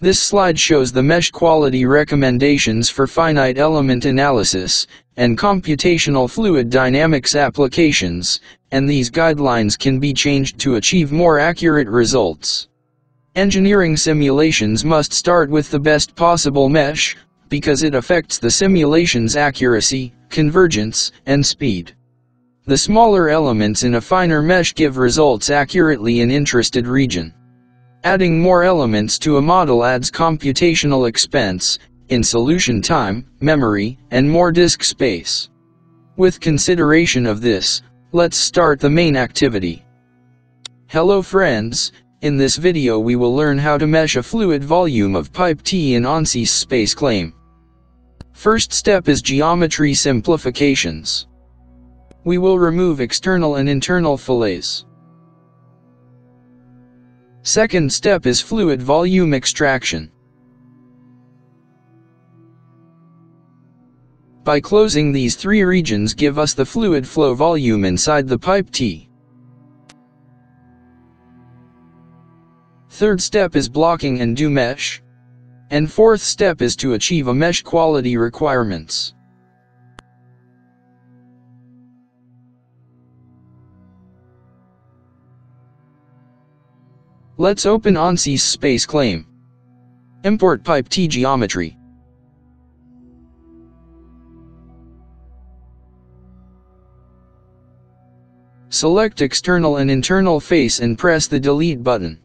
This slide shows the mesh quality recommendations for finite element analysis and computational fluid dynamics applications, and these guidelines can be changed to achieve more accurate results. Engineering simulations must start with the best possible mesh, because it affects the simulation's accuracy, convergence, and speed. The smaller elements in a finer mesh give results accurately in interested region. Adding more elements to a model adds computational expense, in solution time, memory, and more disk space. With consideration of this, let's start the main activity. Hello friends, in this video we will learn how to mesh a fluid volume of Pipe T in Ansys SpaceClaim. First step is geometry simplifications. We will remove external and internal fillets. Second step is fluid volume extraction. By closing these three regions give us the fluid flow volume inside the pipe T. Third step is blocking and do mesh. And fourth step is to achieve a mesh quality requirements. Let's open Ansys SpaceClaim. Import Pipe T geometry. Select external and internal face and press the delete button.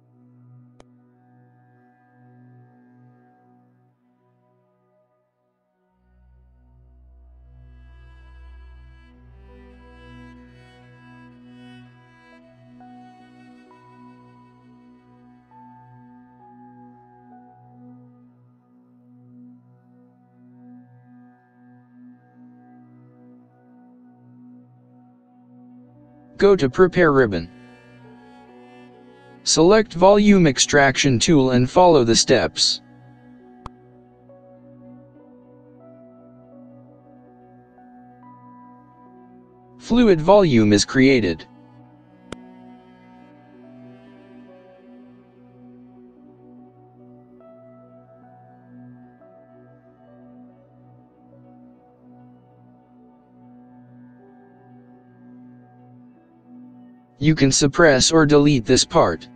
Go to Prepare Ribbon. Select Volume Extraction Tool and follow the steps. Fluid volume is created. You can suppress or delete this part.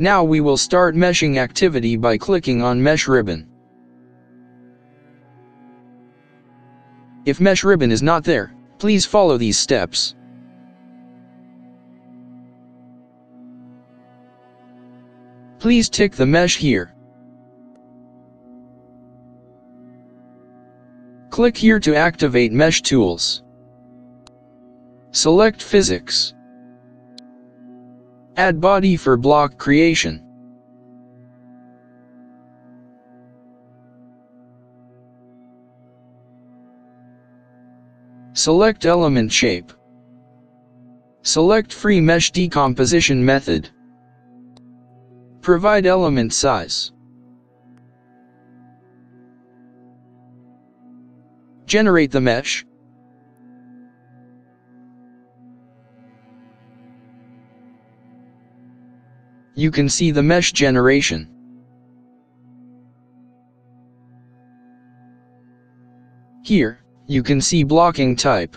Now we will start meshing activity by clicking on Mesh Ribbon. If Mesh Ribbon is not there, please follow these steps. Please tick the mesh here. Click here to activate Mesh Tools. Select Physics. Add Body for block creation. Select Element Shape. Select Free Mesh Decomposition Method. Provide Element Size. Generate the mesh. You can see the mesh generation. Here, you can see blocking type.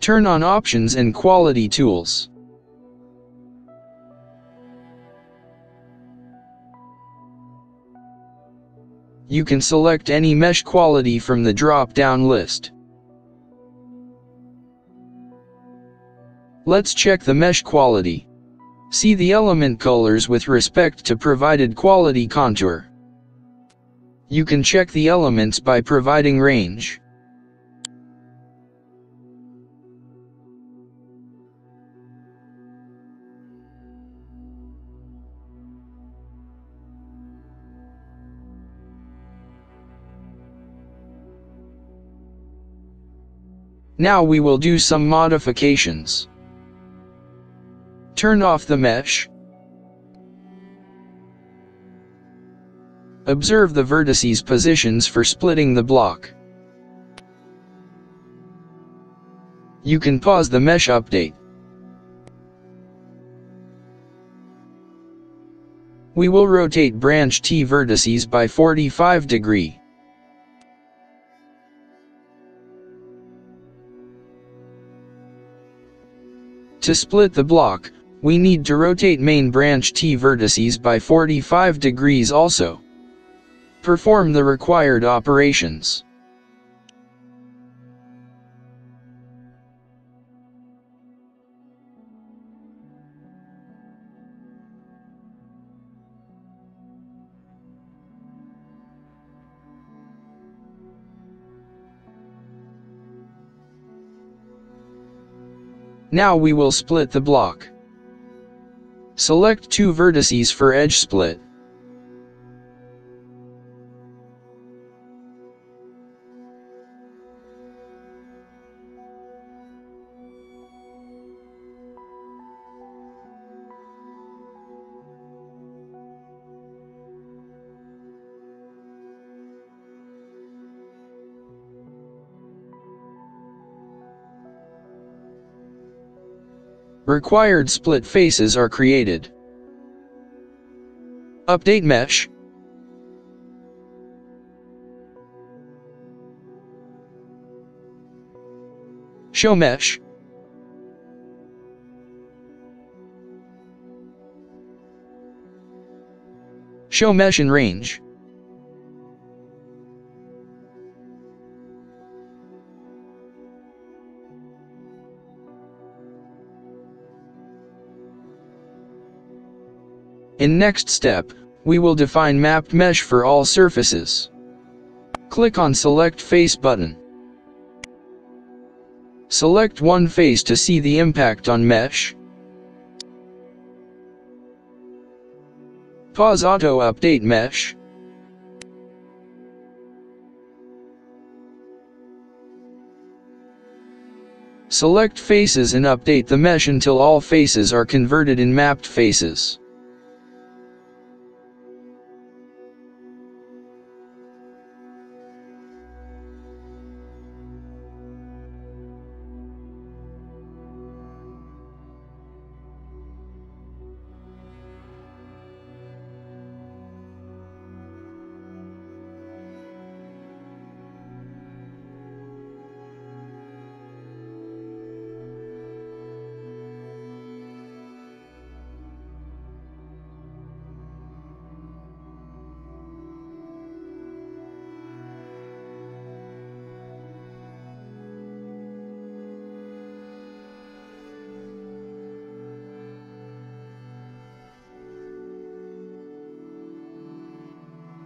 Turn on options and quality tools. You can select any mesh quality from the drop-down list. Let's check the mesh quality. See the element colors with respect to provided quality contour. You can check the elements by providing range. Now we will do some modifications. Turn off the mesh. Observe the vertices positions for splitting the block. you can pause the mesh update. We will rotate branch T vertices by 45 degrees. To split the block, we need to rotate main branch T vertices by 45 degrees also. Perform the required operations. Now we will split the block. Select two vertices for edge split. Required split faces are created. Update mesh. Show mesh. Show mesh in range. In next step, we will define mapped mesh for all surfaces. Click on Select Face button. Select one face to see the impact on mesh. Pause Auto Update Mesh. Select faces and update the mesh until all faces are converted in mapped faces.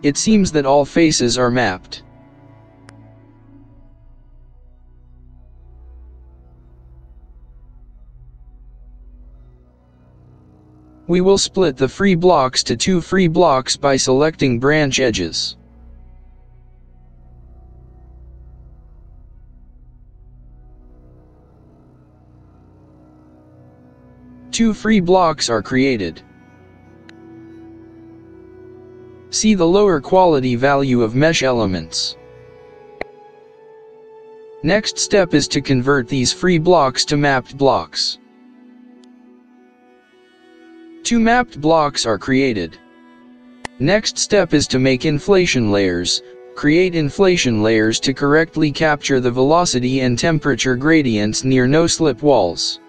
It seems that all faces are mapped. We will split the free blocks to two free blocks by selecting branch edges. Two free blocks are created. See the lower quality value of mesh elements. Next step is to convert these free blocks to mapped blocks. Two mapped blocks are created. Next step is to make inflation layers. Create inflation layers to correctly capture the velocity and temperature gradients near no-slip walls.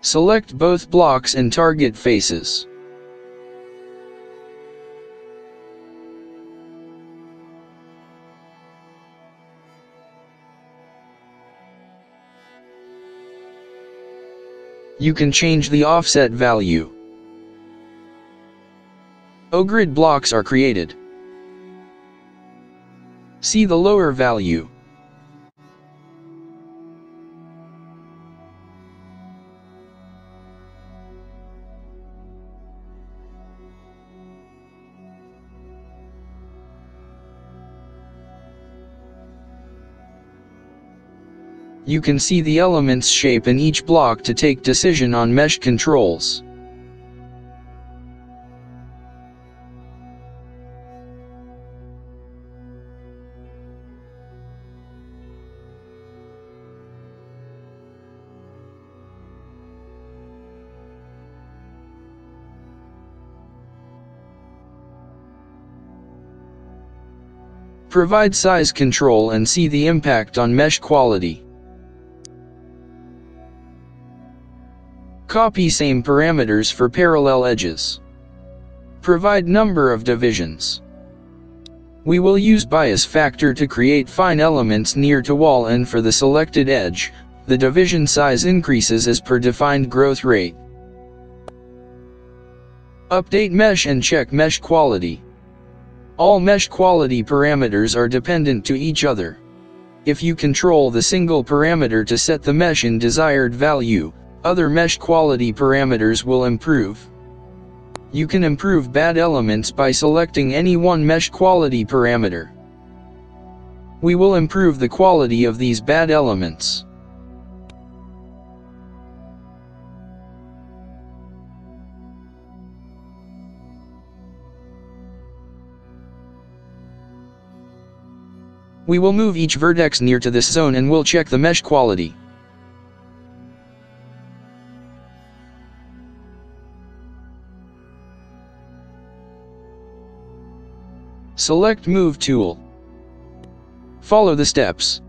Select both blocks and target faces. You can change the offset value. O-grid blocks are created. See the lower value. You can see the element's shape in each block to take decision on mesh controls. Provide size control and see the impact on mesh quality. Copy same parameters for parallel edges. Provide number of divisions. We will use bias factor to create fine elements near to wall, and for the selected edge, the division size increases as per defined growth rate. Update mesh and check mesh quality. All mesh quality parameters are dependent to each other. If you control the single parameter to set the mesh in desired value, other mesh quality parameters will improve. You can improve bad elements by selecting any one mesh quality parameter. We will improve the quality of these bad elements. We will move each vertex near to this zone and we'll check the mesh quality. Select Move tool. Follow the steps.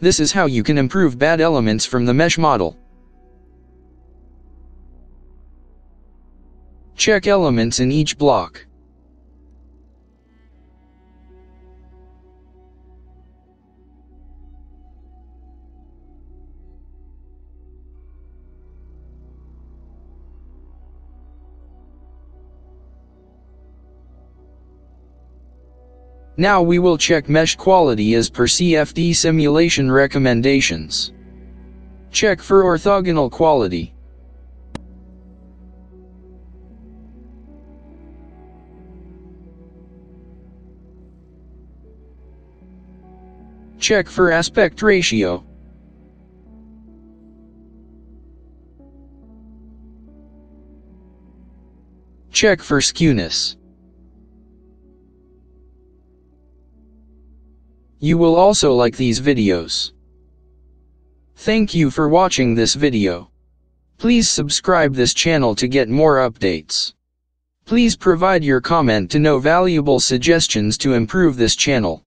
This is how you can improve bad elements from the mesh model. Check elements in each block. Now we will check mesh quality as per CFD simulation recommendations. Check for orthogonal quality. Check for aspect ratio. Check for skewness. You will also like these videos. Thank you for watching this video. Please subscribe this channel to get more updates. Please provide your comment to know valuable suggestions to improve this channel.